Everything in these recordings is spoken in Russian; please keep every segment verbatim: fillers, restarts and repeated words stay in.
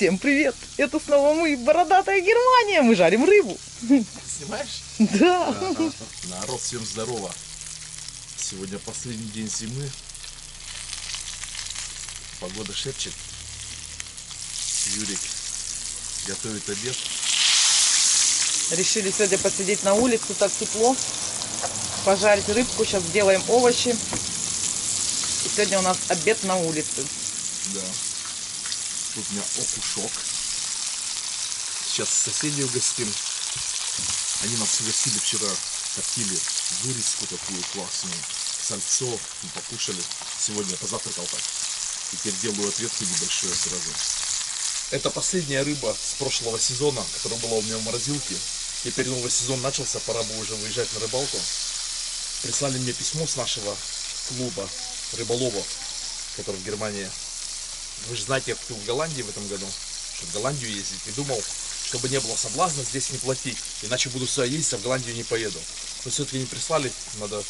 Всем привет! Это снова мы, Бородатая Германия! Мы жарим рыбу! Снимаешь? Да! Народ, всем здорово! Сегодня последний день зимы. Погода шепчет. Юрик готовит обед. Решили сегодня посидеть на улице, так тепло. Пожарить рыбку, сейчас сделаем овощи. И сегодня у нас обед на улице. Да. Тут у меня окушок. Сейчас соседей угостим. Они нас угостили вчера. Тортили гурицку такую классную. Сальцо. Мы покушали. Сегодня позавтракал так. Теперь делаю ответку небольшую сразу. Это последняя рыба с прошлого сезона, которая была у меня в морозилке. Теперь новый сезон начался, пора бы уже выезжать на рыбалку. Прислали мне письмо с нашего клуба рыболовов, который в Германии. Вы же знаете, я купил в Голландии в этом году, чтобы в Голландию ездить. И думал, чтобы не было соблазна здесь не платить, иначе буду сюда ездить, а в Голландию не поеду. Но все-таки не прислали, надо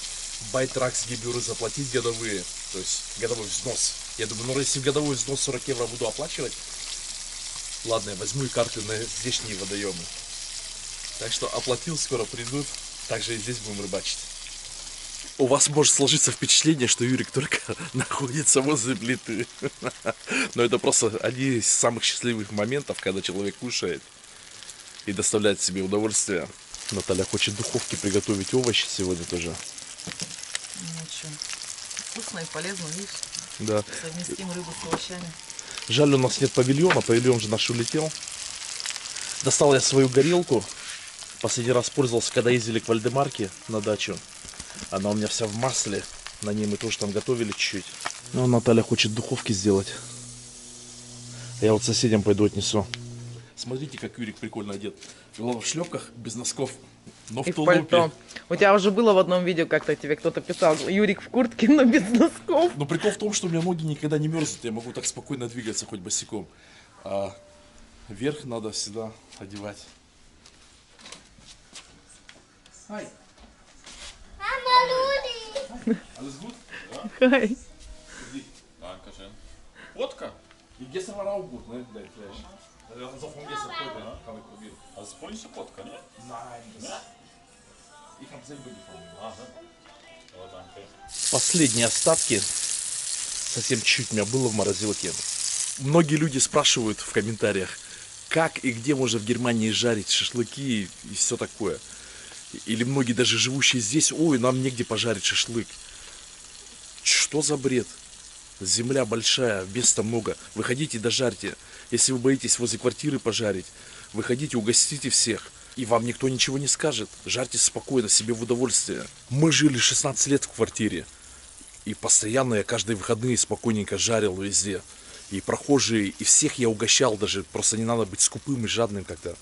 байтракс-гебюры заплатить годовые, то есть годовой взнос. Я думаю, ну если годовой взнос сорок евро буду оплачивать, ладно, я возьму и карты на здешние водоемы. Так что оплатил, скоро придут, также и здесь будем рыбачить. У вас может сложиться впечатление, что Юрик только находится возле плиты. Но это просто один из самых счастливых моментов, когда человек кушает и доставляет себе удовольствие. Наталья хочет в духовке приготовить овощи сегодня тоже. Ну что, вкусно и полезно, видишь? Да. Совместим рыбу с овощами. Жаль, у нас нет павильона, павильон же наш улетел. Достал я свою горелку. Последний раз пользовался, когда ездили к Вальдемарке на дачу. Она у меня вся в масле. На ней мы тоже там готовили чуть-чуть. Ну, Наталья хочет духовки сделать. Я вот соседям пойду отнесу. Смотрите, как Юрик прикольно одет. Голова в шлепках, без носков, но и в тулупе. Пальто. У тебя уже было в одном видео, как-то тебе кто-то писал, Юрик в куртке, но без носков. Но прикол в том, что у меня ноги никогда не мерзнут. Я могу так спокойно двигаться, хоть босиком. А верх надо всегда одевать. Ай. Alles gut? Ja. Hi. Dankeschön. Wodka? И gestern war auch gut, ne? Dein Fleisch. Also von gestern heute, ne? Kann ich probieren. Also polnische Wodka, ne? Nein. Ich habe selber gefunden. Oh, danke. Последние остатки. Совсем чуть у меня было в морозилке. Многие люди спрашивают в комментариях, как и где можно в Германии жарить шашлыки и все такое. Или многие даже живущие здесь, ой, нам негде пожарить шашлык. Что за бред? Земля большая, места много. Выходите, дожарьте. Если вы боитесь возле квартиры пожарить, выходите, угостите всех. И вам никто ничего не скажет. Жарьте спокойно, себе в удовольствие. Мы жили шестнадцать лет в квартире. И постоянно я каждые выходные спокойненько жарил везде. И прохожие, и всех я угощал даже. Просто не надо быть скупым и жадным как-то.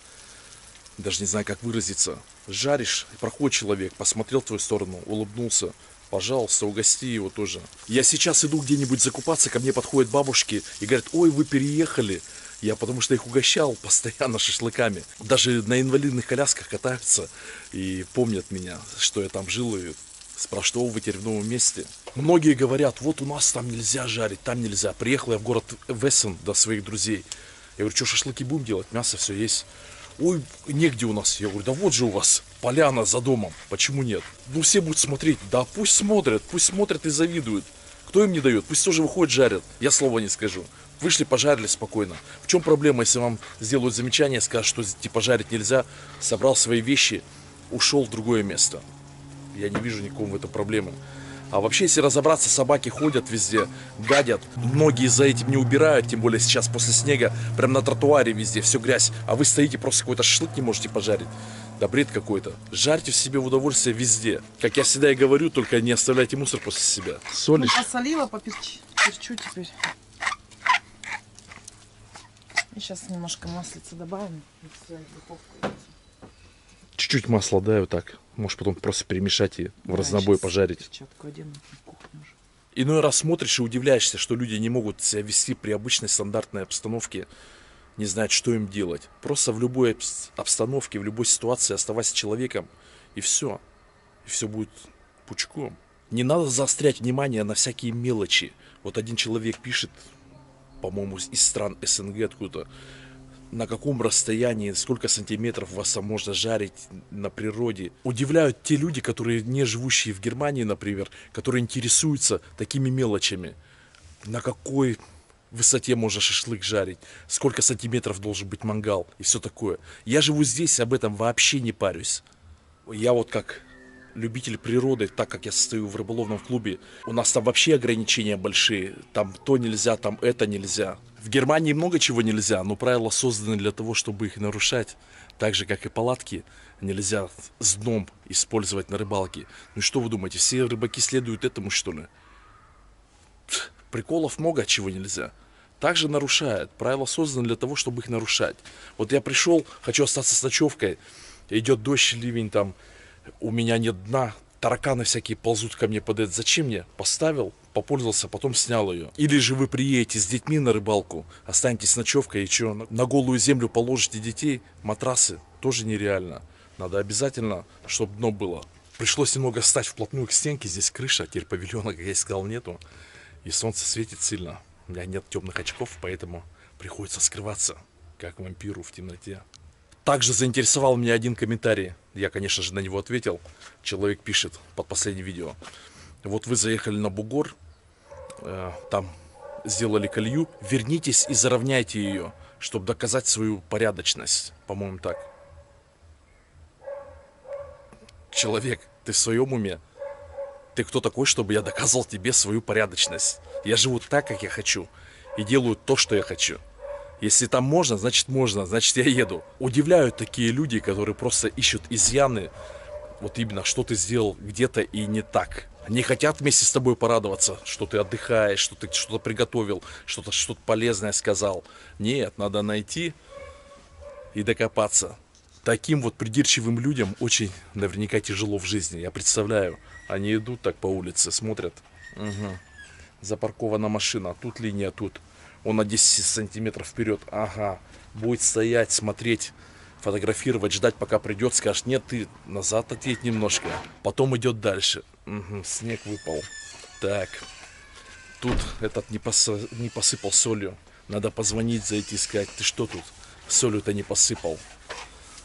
Даже не знаю, как выразиться. Жаришь, и проходит человек, посмотрел в твою сторону, улыбнулся. Пожалуйста, угости его тоже. Я сейчас иду где-нибудь закупаться, ко мне подходят бабушки и говорят, ой, вы переехали. Я потому что их угощал постоянно шашлыками. Даже на инвалидных колясках катаются и помнят меня, что я там жил, и спрашивают, что вы теперь в новом месте. Многие говорят, вот у нас там нельзя жарить, там нельзя. Приехал я в город Вессен до своих друзей. Я говорю, что шашлыки будем делать, мясо все есть. Ой, негде у нас. Я говорю, да вот же у вас поляна за домом. Почему нет? Ну все будут смотреть. Да пусть смотрят, пусть смотрят и завидуют. Кто им не дает? Пусть тоже выходят, жарят. Я слова не скажу. Вышли, пожарили спокойно. В чем проблема, если вам сделают замечание, скажут, что типа жарить нельзя, собрал свои вещи, ушел в другое место. Я не вижу никакого в этом проблемы. А вообще, если разобраться, собаки ходят везде, гадят. Многие за этим не убирают, тем более сейчас после снега. Прям на тротуаре везде, все грязь. А вы стоите, просто какой-то шашлык не можете пожарить. Да бред какой-то. Жарьте в себе в удовольствие везде. Как я всегда и говорю, только не оставляйте мусор после себя. Солишь? Ну, посолила, поперчу, перчу теперь. И сейчас немножко маслица добавим. Чуть-чуть масла, да, вот так. Может, потом просто перемешать и в разнобой пожарить. Иной раз смотришь и удивляешься, что люди не могут себя вести при обычной стандартной обстановке, не знают, что им делать. Просто в любой обстановке, в любой ситуации оставайся человеком, и все. И все будет пучком. Не надо заострять внимание на всякие мелочи. Вот один человек пишет, по-моему, из стран СНГ откуда-то. На каком расстоянии, сколько сантиметров вас можно жарить на природе. Удивляют те люди, которые не живущие в Германии, например, которые интересуются такими мелочами. На какой высоте можно шашлык жарить, сколько сантиметров должен быть мангал и все такое. Я живу здесь, об этом вообще не парюсь. Я вот как любитель природы, так как я состою в рыболовном клубе, у нас там вообще ограничения большие. Там то нельзя, там это нельзя. В Германии много чего нельзя, но правила созданы для того, чтобы их нарушать. Так же, как и палатки, нельзя с дном использовать на рыбалке. Ну что вы думаете, все рыбаки следуют этому, что ли? Приколов много, чего нельзя. Также нарушают. Правила созданы для того, чтобы их нарушать. Вот я пришел, хочу остаться с ночевкой. Идет дождь, ливень там. У меня нет дна, тараканы всякие ползут ко мне под это. Зачем мне? Поставил, попользовался, потом снял ее. Или же вы приедете с детьми на рыбалку, останетесь с ночевкой и что, на голую землю положите детей, матрасы тоже нереально. Надо обязательно, чтобы дно было. Пришлось немного встать вплотную к стенке, здесь крыша, теперь павильона, как я и сказал, нету. И солнце светит сильно. У меня нет темных очков, поэтому приходится скрываться, как вампиру в темноте. Также заинтересовал меня один комментарий. Я, конечно же, на него ответил. Человек пишет под последним видео. Вот вы заехали на бугор, э, там сделали колею. Вернитесь и заровняйте ее, чтобы доказать свою порядочность. По-моему, так. Человек, ты в своем уме? Ты кто такой, чтобы я доказывал тебе свою порядочность? Я живу так, как я хочу. И делаю то, что я хочу. Если там можно, значит можно, значит я еду. Удивляют такие люди, которые просто ищут изъяны. Вот именно, что ты сделал где-то и не так. Они хотят вместе с тобой порадоваться, что ты отдыхаешь, что ты что-то приготовил, что-то что-то полезное сказал. Нет, надо найти и докопаться. Таким вот придирчивым людям очень наверняка тяжело в жизни. Я представляю, они идут так по улице, смотрят. Угу. Запаркована машина, тут линия, тут. Он на десять сантиметров вперед. Ага. Будет стоять, смотреть, фотографировать, ждать, пока придет. Скажет, нет, ты назад отъедь немножко. Потом идет дальше. Угу, снег выпал. Так. Тут этот не, посо... не посыпал солью. Надо позвонить, зайти, сказать, ты что тут? Солью-то не посыпал.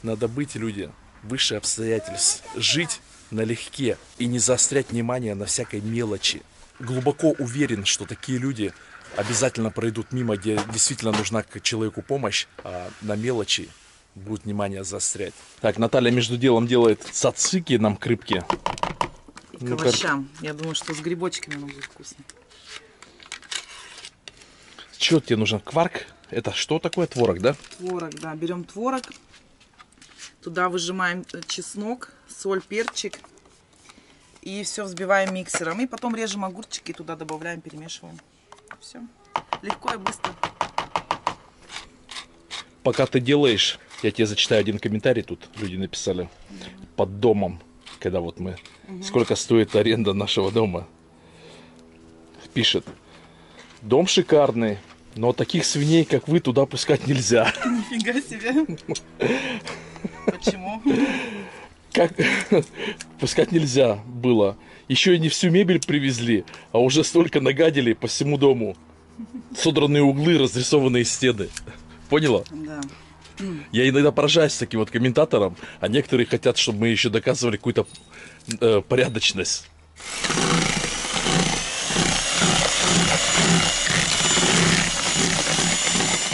Надо быть, люди, выше обстоятельств. Жить налегке и не заострять внимание на всякой мелочи. Глубоко уверен, что такие люди обязательно пройдут мимо, где действительно нужна человеку помощь, а на мелочи будет внимание заострять. Так, Наталья между делом делает сацики нам к рыбке. К овощам. Ну, я думаю, что с грибочками оно будет вкусно. Чего тебе нужен? Кварк? Это что такое? Творог, да? Творог, да. Берем творог. Туда выжимаем чеснок, соль, перчик. И все взбиваем миксером. И потом режем огурчики, туда добавляем, перемешиваем. Все. Легко и быстро. Пока ты делаешь, я тебе зачитаю один комментарий. Тут люди написали. Да. Под домом, когда вот мы... Угу. Сколько стоит аренда нашего дома? Пишет. Дом шикарный, но таких свиней, как вы, туда пускать нельзя. Нифига себе. Почему? Как пускать нельзя было. Еще и не всю мебель привезли, а уже столько нагадили по всему дому. Содранные углы, разрисованные стены. Поняла? Да. Я иногда поражаюсь таким вот комментаторам, а некоторые хотят, чтобы мы еще доказывали какую-то э, порядочность.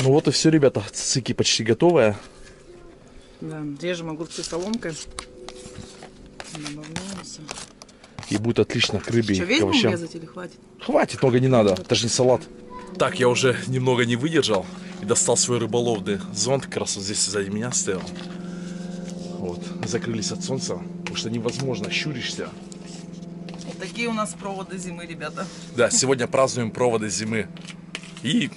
Ну вот и все, ребята. Цики почти готовая. Да, режем огурцы соломкой. И будет отлично к рыбе. Что, весь будем резать или хватит? Хватит, много не надо, это же не салат. Так, я уже немного не выдержал и достал свой рыболовный зонт, как раз вот здесь сзади меня стоял. Вот, закрылись от солнца, потому что невозможно, щуришься. Вот такие у нас проводы зимы, ребята. Да, сегодня празднуем проводы зимы и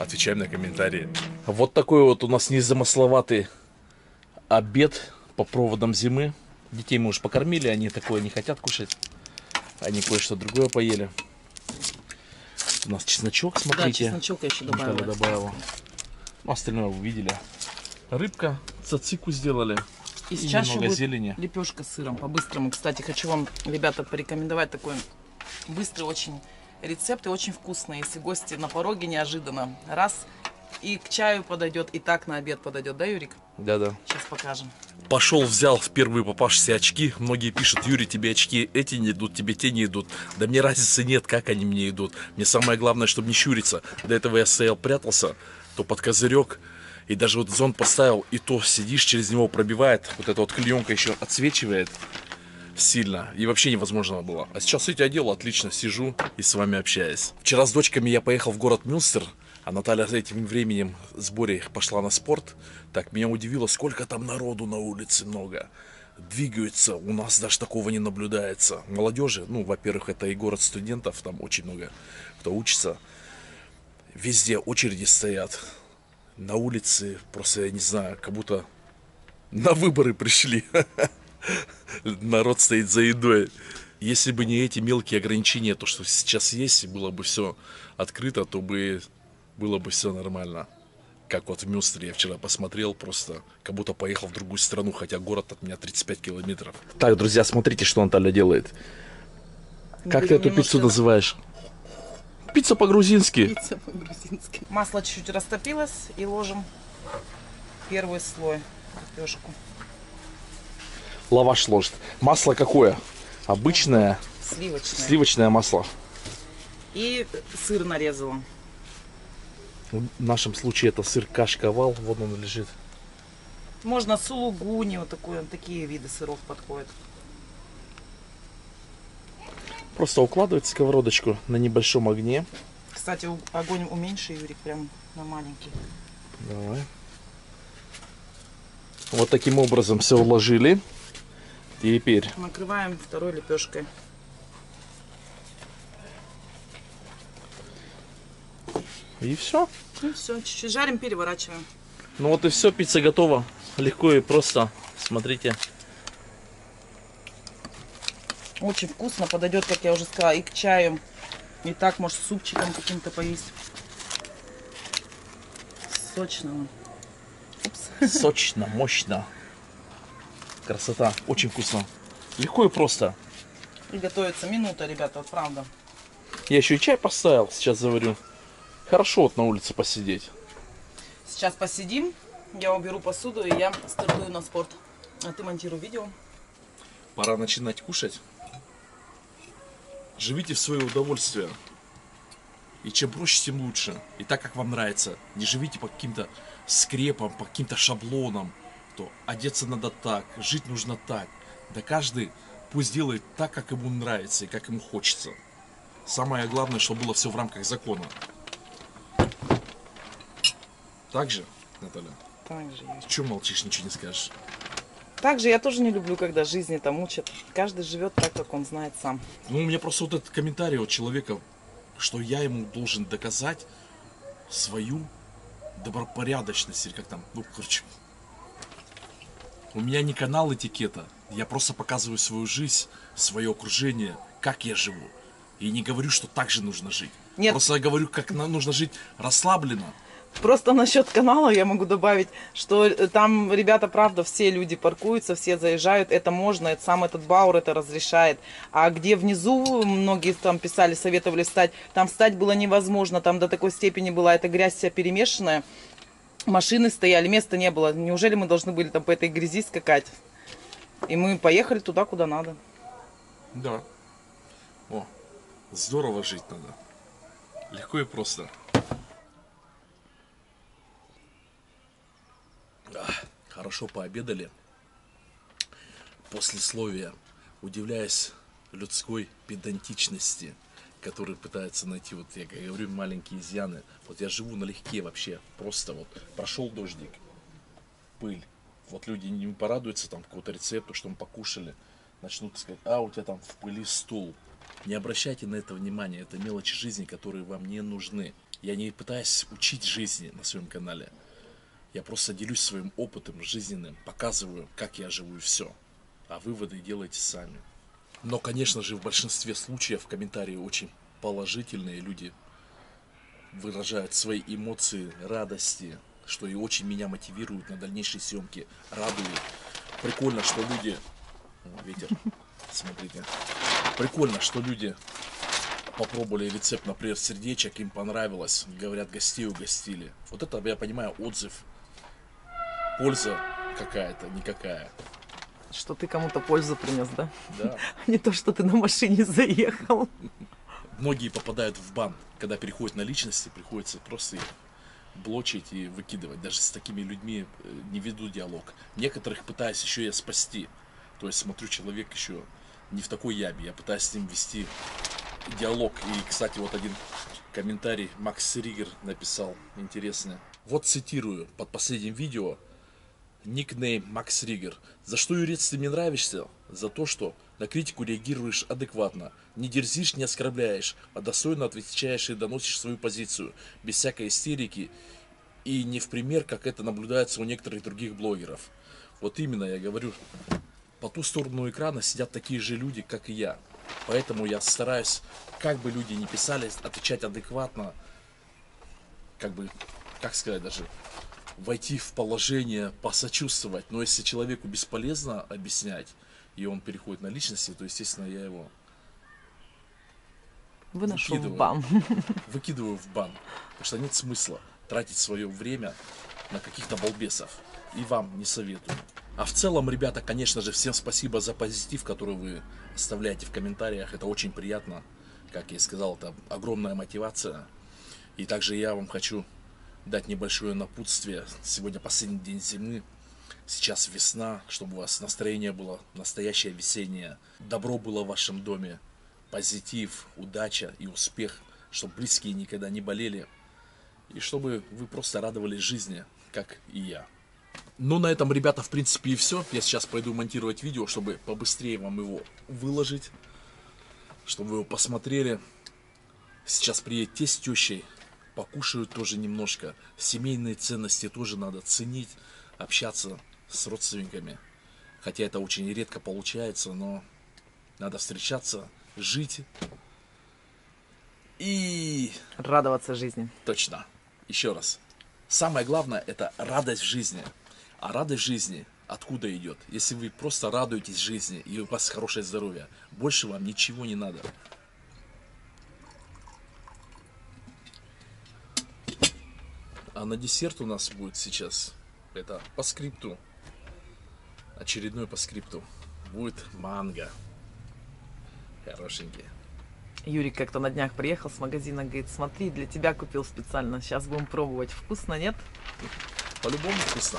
отвечаем на комментарии. Вот такой вот у нас незамысловатый обед по проводам зимы. Детей мы уж покормили, они такое не хотят кушать. Они кое-что другое поели. У нас чесночок, смотрите. Да, чесночок я еще добавила. добавила. Ну, остальное вы увидели. Рыбка, цацику сделали. И, и сейчас немного зелени. Лепешка с сыром по-быстрому. Кстати, хочу вам, ребята, порекомендовать такой быстрый очень Рецепты очень вкусные, если гости на пороге неожиданно. Раз и к чаю подойдет, и так на обед подойдет, да, Юрик? Да, да. Сейчас покажем. Пошел, взял впервые попавшиеся очки. Многие пишут: Юрий, тебе очки эти не идут, тебе те не идут. Да мне разницы нет, как они мне идут. Мне самое главное, чтобы не щуриться. До этого я стоял, прятался, то под козырек. И даже вот зонт поставил, и то сидишь, через него пробивает. Вот эта вот клеенка еще отсвечивает сильно. И вообще невозможно было. А сейчас, видите, одел, отлично сижу и с вами общаюсь. Вчера с дочками я поехал в город Мюнстер. А Наталья за этим временем с Борей пошла на спорт. Так, меня удивило, сколько там народу на улице много. Двигаются, у нас даже такого не наблюдается. Молодежи, ну, во-первых, это и город студентов, там очень много кто учится. Везде очереди стоят. На улице просто, я не знаю, как будто на выборы пришли. Народ стоит за едой. Если бы не эти мелкие ограничения, то, что сейчас есть, было бы все открыто, то бы... было бы все нормально. Как вот в Мюнстере я вчера посмотрел, просто как будто поехал в другую страну, хотя город от меня тридцать пять километров. Так, друзья, смотрите, что Наталья делает. Мы как ты эту немножко... пиццу называешь? Пицца по-грузински. Пицца по-грузински. Масло чуть-чуть растопилось, и ложим первый слой лепешку. Лаваш ложит. Масло какое? Обычное? Сливочное. Сливочное масло. И сыр нарезала. В нашем случае это сыр кашковал, вот он лежит. Можно сулугуни, вот такой, такие виды сыров подходят. Просто укладывать сковородочку на небольшом огне. Кстати, огонь уменьши, Юрик, прям на маленький. Давай. Вот таким образом все уложили. Теперь накрываем второй лепешкой. И все. И все, чуть-чуть жарим, переворачиваем. Ну вот и все, пицца готова. Легко и просто. Смотрите. Очень вкусно, подойдет, как я уже сказала, и к чаю. И так, может, с супчиком каким-то поесть. Сочно. Упс. Сочно, мощно. Красота. Очень вкусно. Легко и просто. И готовится минута, ребята, вот правда. Я еще и чай поставил, сейчас заварю. Хорошо вот на улице посидеть. Сейчас посидим, я уберу посуду и я стартую на спорт. А ты монтируй видео. Пора начинать кушать. Живите в свое удовольствие. И чем проще, тем лучше. И так, как вам нравится. Не живите по каким-то скрепам, по каким-то шаблонам. То одеться надо так, жить нужно так. Да каждый пусть делает так, как ему нравится и как ему хочется. Самое главное, чтобы было все в рамках закона. Так же, Наталья? Так же. Чего молчишь, ничего не скажешь? Так же я тоже не люблю, когда жизни там учат. Каждый живет так, как он знает сам. Ну, у меня просто вот этот комментарий от человека, что я ему должен доказать свою добропорядочность. Или как там, ну, короче. У меня не канал этикета. Я просто показываю свою жизнь, свое окружение, как я живу. И не говорю, что так же нужно жить. Нет. Просто я говорю, как нужно жить расслабленно. Просто насчет канала я могу добавить, что там, ребята, правда, все люди паркуются, все заезжают, это можно, это, сам этот Бауэр это разрешает. А где внизу, многие там писали, советовали встать, там встать было невозможно, там до такой степени была эта грязь вся перемешанная, машины стояли, места не было. Неужели мы должны были там по этой грязи скакать? И мы поехали туда, куда надо. Да. О, здорово жить надо. Легко и просто. Хорошо пообедали. Послесловия. Удивляясь людской педантичности, который пытается найти, вот я говорю, маленькие изъяны. Вот я живу налегке вообще. Просто вот прошел дождик, пыль. Вот люди не порадуются там какому-то рецепту, что мы покушали. Начнут сказать: а, у тебя там в пыли стул. Не обращайте на это внимания. Это мелочи жизни, которые вам не нужны. Я не пытаюсь учить жизни на своем канале. Я просто делюсь своим опытом жизненным, показываю, как я живу и все. А выводы делайте сами. Но, конечно же, в большинстве случаев комментарии очень положительные. Люди выражают свои эмоции, радости, что и очень меня мотивирует на дальнейшие съемки, радует. Прикольно, что люди... О, ветер, смотрите. Прикольно, что люди попробовали рецепт на пресс сердечек, им понравилось. Говорят, гостей угостили. Вот это, я понимаю, отзыв. Польза какая-то, никакая. Что ты кому-то пользу принес, да? Да. Не то, что ты на машине заехал. Многие попадают в бан, когда переходят на личности, приходится просто их блочить и выкидывать. Даже с такими людьми не веду диалог. Некоторых пытаюсь еще и спасти. То есть смотрю, человек еще не в такой ябе. Я пытаюсь с ним вести диалог. И, кстати, вот один комментарий Макс Ригер написал, интересно. Вот цитирую под последним видео. Никнейм Макс Ригер. За что, Юрец, ты мне нравишься? За то, что на критику реагируешь адекватно, не дерзишь, не оскорбляешь, а достойно отвечаешь и доносишь свою позицию, без всякой истерики и не в пример, как это наблюдается у некоторых других блогеров. Вот именно я говорю, по ту сторону экрана сидят такие же люди, как и я. Поэтому я стараюсь, как бы люди ни писали, отвечать адекватно, как бы, как сказать даже... войти в положение, посочувствовать. Но если человеку бесполезно объяснять, и он переходит на личности, то, естественно, я его выношу выкидываю, в бан. Выкидываю в бан. Потому что нет смысла тратить свое время на каких-то балбесов. И вам не советую. А в целом, ребята, конечно же, всем спасибо за позитив, который вы оставляете в комментариях. Это очень приятно. Как я и сказал, это огромная мотивация. И также я вам хочу дать небольшое напутствие. Сегодня последний день зимы, сейчас весна, чтобы у вас настроение было настоящее весеннее, добро было в вашем доме, позитив, удача и успех, чтобы близкие никогда не болели, и чтобы вы просто радовались жизни, как и я. Ну, на этом, ребята, в принципе и все. Я сейчас пойду монтировать видео, чтобы побыстрее вам его выложить, чтобы вы его посмотрели. Сейчас приедет тесть с тещей. Покушают тоже немножко. Семейные ценности тоже надо ценить, общаться с родственниками. Хотя это очень редко получается, но надо встречаться, жить и... радоваться жизни. Точно. Еще раз. Самое главное — это радость в жизни. А радость в жизни откуда идет? Если вы просто радуетесь жизни и у вас хорошее здоровье, больше вам ничего не надо. А на десерт у нас будет сейчас, это по скрипту, очередной по скрипту, будет манго. Хорошенький. Юрик как-то на днях приехал с магазина, говорит, смотри, для тебя купил специально, сейчас будем пробовать. Вкусно, нет? По-любому вкусно.